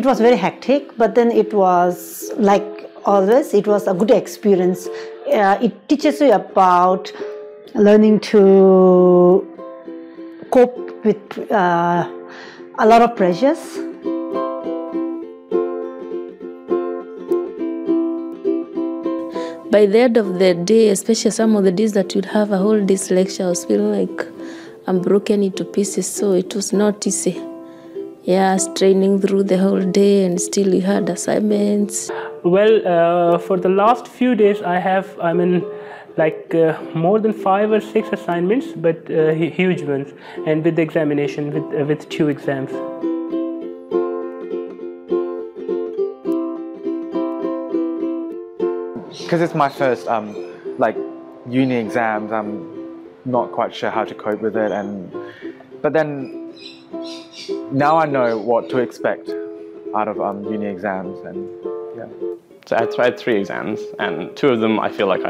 It was very hectic, but then it was, like always, it was a good experience. It teaches you about learning to cope with a lot of pressures. By the end of the day, especially some of the days that you'd have a whole day's lecture, I was feeling like I'm broken into pieces, so it was not easy. Yeah, straining through the whole day, and still we had assignments. Well, for the last few days I have, I mean, like more than 5 or 6 assignments, but huge ones, and with the examination, with 2 exams. Because it's my first like uni exams, I'm not quite sure how to cope with it, but then now I know what to expect out of uni exams, and yeah. So I had 3 exams, and 2 of them I feel like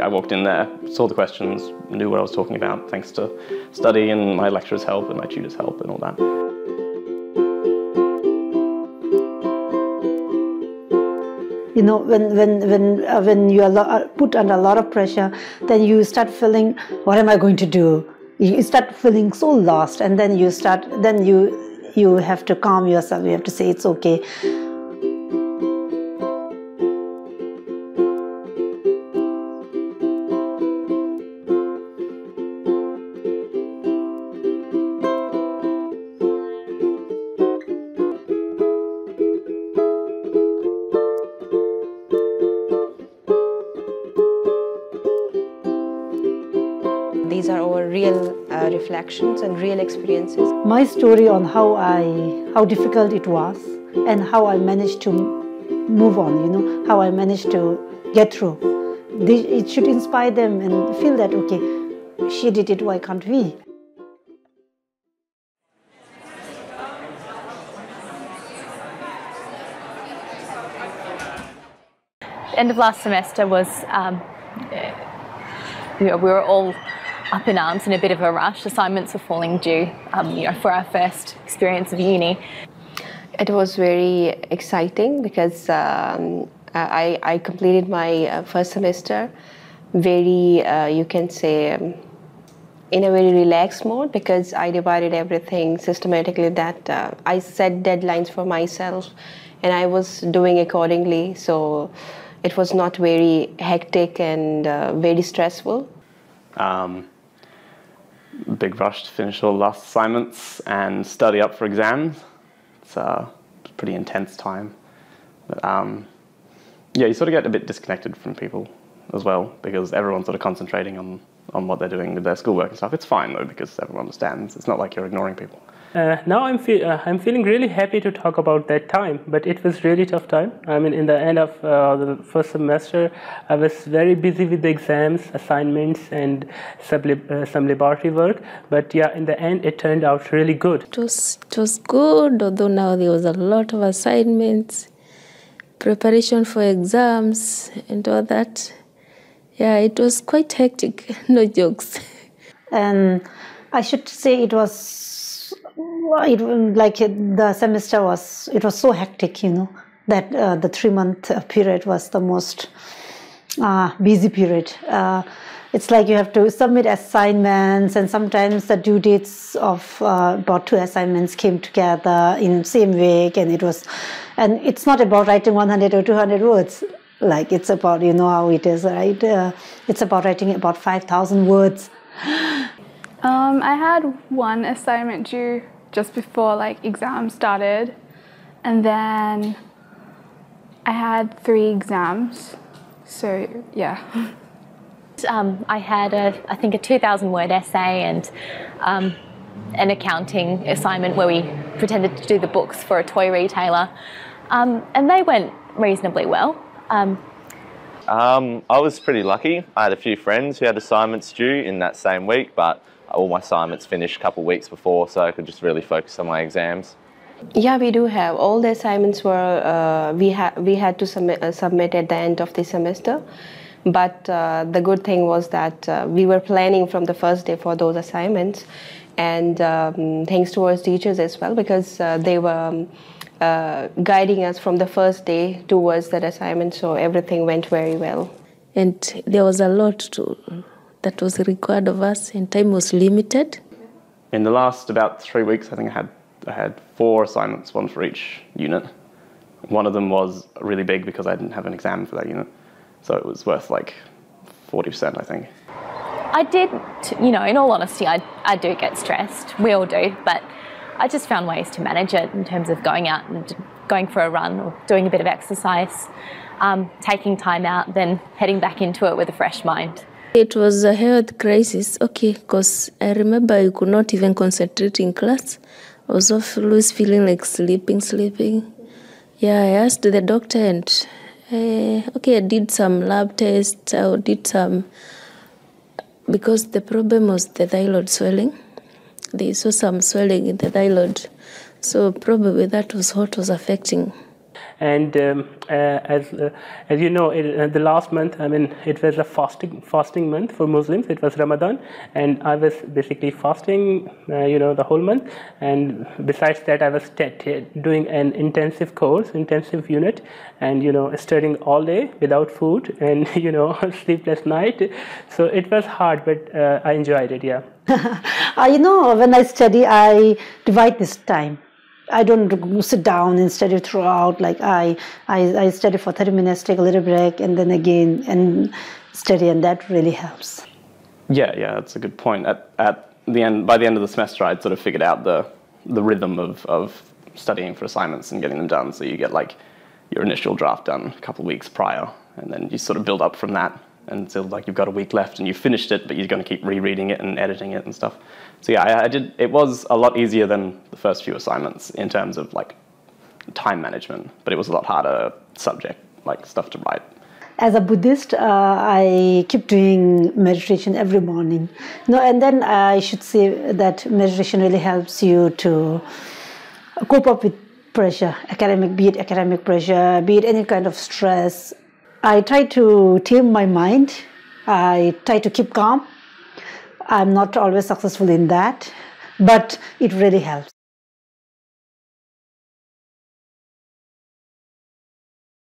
I walked in there, saw the questions, knew what I was talking about thanks to study and my lecturer's help and my tutor's help and all that. You know, when you are put under a lot of pressure, then you start feeling, what am I going to do? You start feeling so lost, and then you have to calm yourself. You have to say it's okay. These are our real reflections and real experiences. My story on how difficult it was and how I managed to move on, you know, how I managed to get through. It should inspire them and feel that, okay, she did it, why can't we? The end of last semester was, you know, we were all up in arms in a bit of a rush. Assignments were falling due, you know, for our first experience of uni. It was very exciting because I completed my first semester very, you can say, in a very relaxed mode, because I divided everything systematically, that I set deadlines for myself and I was doing accordingly. So it was not very hectic and very stressful. Big rush to finish all the last assignments and study up for exams. It's a pretty intense time. But, yeah, you sort of get a bit disconnected from people as well, because everyone's sort of concentrating on what they're doing with their schoolwork and stuff. It's fine though, because everyone understands. It's not like you're ignoring people. Now I'm feeling really happy to talk about that time, but it was really tough time. I mean, in the end of the first semester, I was very busy with the exams, assignments, and some laboratory work. But yeah, in the end, it turned out really good. It was good, although now there was a lot of assignments, preparation for exams, and all that. Yeah, it was quite hectic, no jokes. And I should say it was. The semester was, it was so hectic, you know, that the 3-month period was the most busy period. It's like you have to submit assignments, and sometimes the due dates of about 2 assignments came together in same week, and it was, and it's not about writing 100 or 200 words, like it's about, you know how it is, right? It's about writing about 5,000 words. I had 1 assignment due just before like exams started, and then I had 3 exams, so yeah. I had I think a 2,000-word essay and an accounting assignment where we pretended to do the books for a toy retailer, and they went reasonably well. I was pretty lucky. I had a few friends who had assignments due in that same week, but all my assignments finished a couple of weeks before, so I could just really focus on my exams. Yeah, we do have. All the assignments were, we had to submit at the end of the semester. But the good thing was that we were planning from the first day for those assignments, and thanks towards teachers as well, because they were guiding us from the first day towards that assignment, so everything went very well. And there was a lot that was required of us, and time was limited. In the last about 3 weeks, I think I had 4 assignments, one for each unit. One of them was really big because I didn't have an exam for that unit, so it was worth like 40%, I think. I did, you know, in all honesty, I do get stressed. We all do, but I just found ways to manage it in terms of going out and going for a run or doing a bit of exercise, taking time out, then heading back into it with a fresh mind. It was a health crisis, okay, because I remember I could not even concentrate in class. I was always feeling like sleeping. Yeah, I asked the doctor and, okay, I did some lab tests, I did some, because the problem was the thyroid swelling. They saw some swelling in the thyroid, so probably that was what was affecting. And as you know, the last month, I mean, it was a fasting month for Muslims. It was Ramadan, and I was basically fasting, you know, the whole month. And besides that, I was doing an intensive course, intensive unit, and you know, studying all day without food, and you know, sleepless night. So it was hard, but I enjoyed it. Yeah. You know, when I study, I divide this time. I don't sit down and study throughout. Like I study for 30 minutes, take a little break, and then again and study, and that really helps. Yeah, that's a good point. At the end, by the end of the semester, I'd sort of figured out the rhythm of studying for assignments and getting them done. So you get like your initial draft done a couple of weeks prior, and then you sort of build up from that until like you've got a week left and you finished it, but you're going to keep rereading it and editing it and stuff. So yeah, I did. It was a lot easier than the first few assignments in terms of like time management, but it was a lot harder subject, like stuff to write. As a Buddhist, I keep doing meditation every morning. No, and then I should say that meditation really helps you to cope up with pressure, academic pressure, be it any kind of stress. I try to tame my mind. I try to keep calm. I'm not always successful in that, but it really helps.